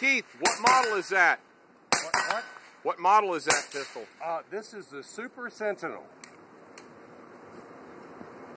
Keith, what model is that? What model is that pistol? This is the Super Sentinel.